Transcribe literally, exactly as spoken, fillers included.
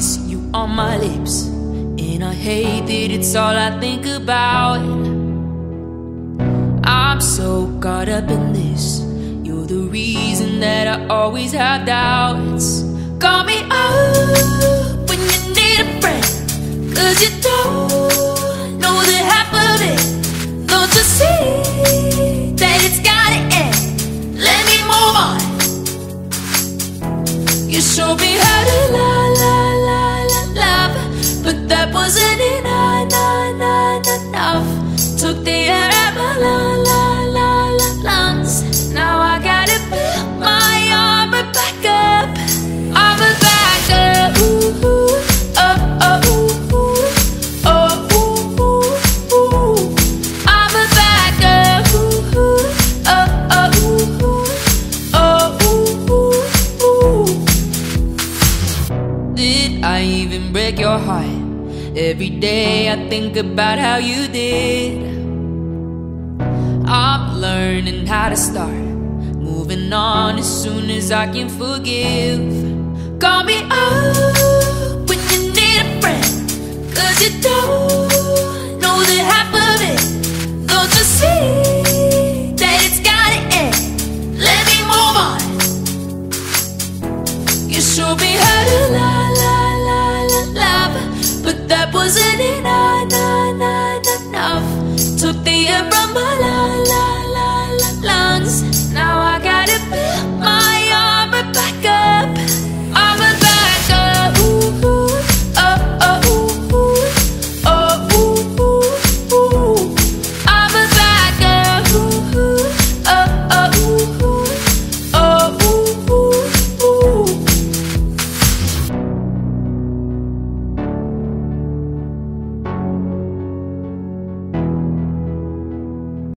kiss you on my lips, and I hate that it's all I think about. I'm so caught up in this. You're the reason that I always have doubts. Call me up when you need a friend, 'cause you don't know the half of it. Don't you see that it's gotta end? Let me move on. You showed me how to lie, lie, lie, lie, love, but that wasn't enough, nah, nah, nah, enough. Took the air out my lungs, la, la, la, lungs. Now I gotta build my armor back up. Armor back up. Ooh, ooh, oh, oh, ooh, ooh, oh, ooh, ooh, ooh. Armor back up. Ooh, ooh, oh, oh, ooh, ooh, oh, ooh, ooh, ooh. Did I even break your heart? Every day I think about how you did. I'm learning how to start moving on as soon as I can forgive. Call me up when you need a friend, 'cause you don't know the half of it. Don't you see that it's gotta end? Let me move on. You showed me how to lie, lie, lie, lie, lie, but that wasn't enough, enough, enough. Took the air from my life.